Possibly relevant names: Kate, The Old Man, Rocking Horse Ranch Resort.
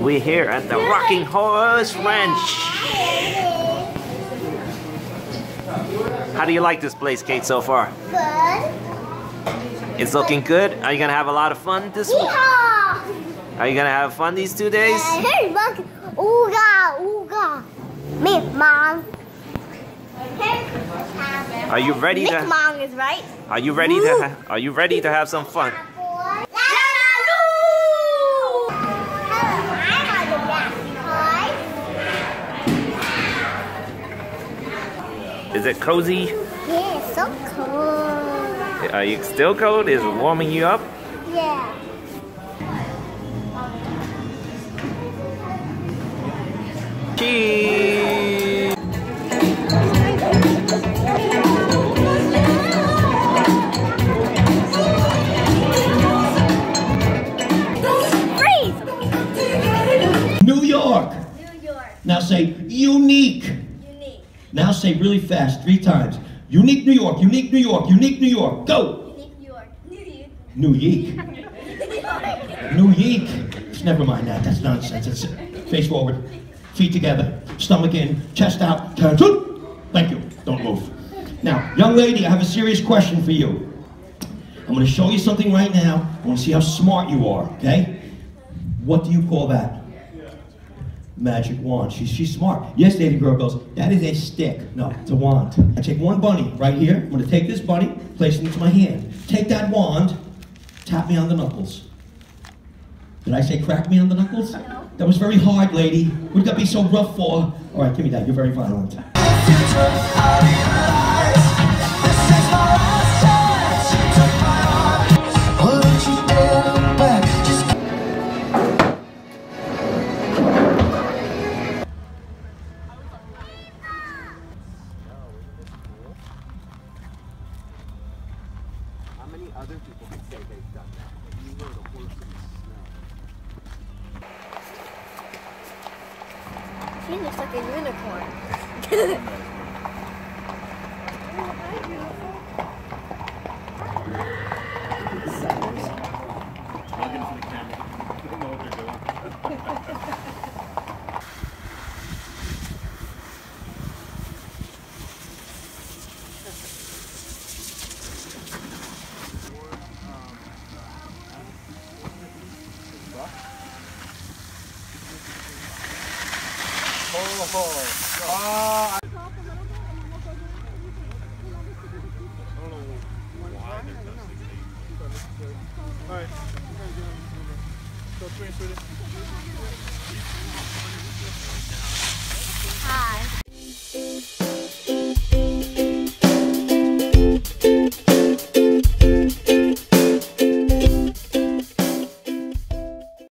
We're here at the Rocking Horse Ranch. How do you like this place, Kate, so far? Good. It's looking good. Are you gonna have a lot of fun this week? Are you gonna have fun these 2 days? Hey, look! Ooga, ooga, Mick Mom. Are you ready to? Mick Mom is right. Are you ready to have some fun? Is it cozy? Yeah, it's so cold. Are you still cold? Is it warming you up? Yeah. Cheese! Freeze! New York! New York. Now say, unique. Now say really fast, 3 times. Unique New York, unique New York, unique New York. Go! Unique New York. New Yeek. New Yeek. Never mind that, that's nonsense. That's it. Face forward, feet together, stomach in, chest out, turn to. Thank you. Don't move. Now, young lady, I have a serious question for you. I'm going to show you something right now. I want to see how smart you are, okay? What do you call that? Magic wand. She's smart. Yesterday the girl goes, that is a stick. No, it's a wand. I take one bunny right here. I'm going to take this bunny, place it into my hand. Take that wand, tap me on the knuckles. Did I say crack me on the knuckles? No. That was very hard, lady. What would that be so rough for? All right, give me that. You're very violent. Other people can say they've done that, but you were the worst in the snow. She looks like a unicorn. Oh, hi, beautiful. Talking to the camera. I don't know what they're doing. Oh, I don't know why they're testing me. Alright, go transfer this. Hi.